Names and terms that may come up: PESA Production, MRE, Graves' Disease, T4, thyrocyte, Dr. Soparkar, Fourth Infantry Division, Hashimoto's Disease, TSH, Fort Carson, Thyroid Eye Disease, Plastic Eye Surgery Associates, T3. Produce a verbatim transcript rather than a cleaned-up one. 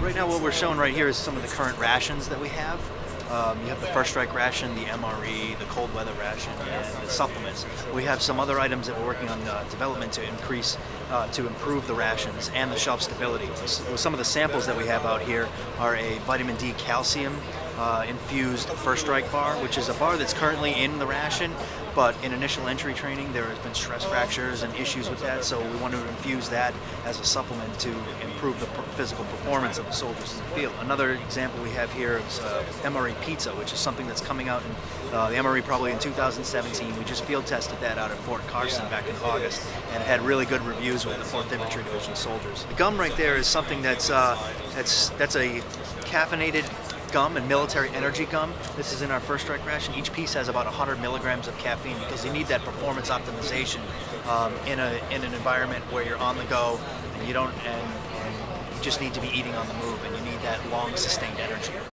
Right now, what we're showing right here is some of the current rations that we have. Um, you have the first strike ration, the M R E, the cold weather ration, and the supplements. We have some other items that we're working on uh, development to increase, uh, to improve the rations and the shelf stability. So some of the samples that we have out here are a vitamin D calcium uh, infused first strike bar, which is a bar that's currently in the ration, but in initial entry training there has been stress fractures and issues with that, so we want to infuse that as a supplement to improve the physical performance of the soldiers in the field. Another example we have here is uh, M R E pizza, which is something that's coming out in uh, the M R E probably in two thousand seventeen. We just field tested that out at Fort Carson back in August and had really good reviews with the Fourth Infantry Division soldiers. The gum right there is something that's, uh, that's, that's a caffeinated gum and military energy gum. This is in our first strike ration. Each piece has about one hundred milligrams of caffeine because you need that performance optimization um, in, a, in an environment where you're on the go and you don't and, and you just need to be eating on the move, and you need that long sustained energy.